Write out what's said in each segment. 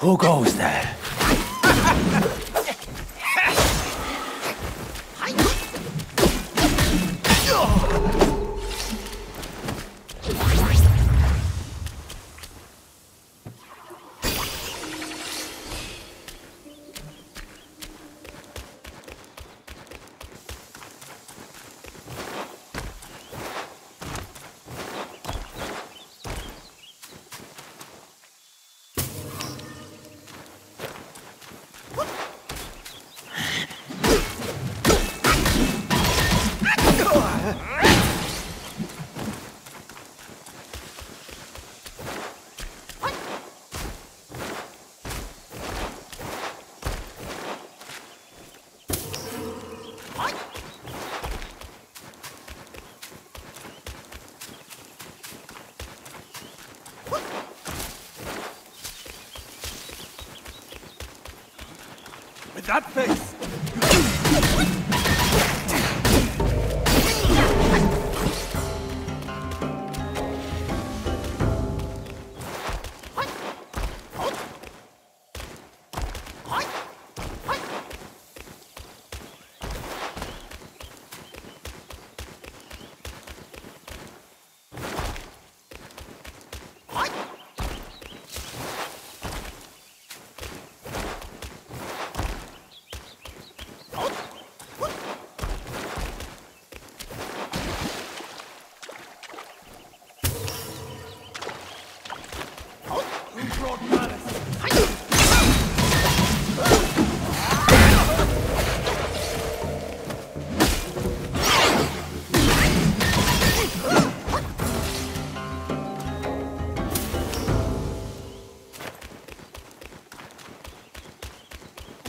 Who goes there? With that face!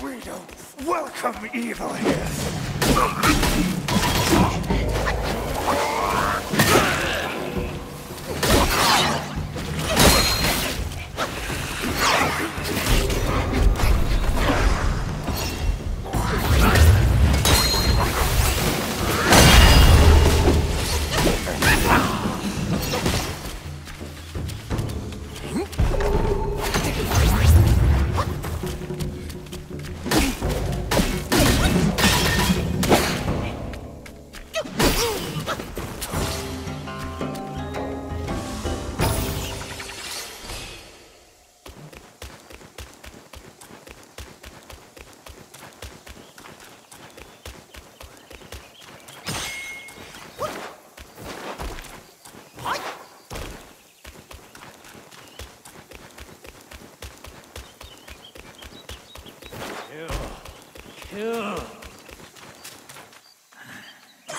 We don't welcome evil here. Kill! What?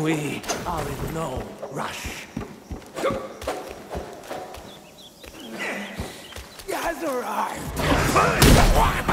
We are in no rush. He has arrived!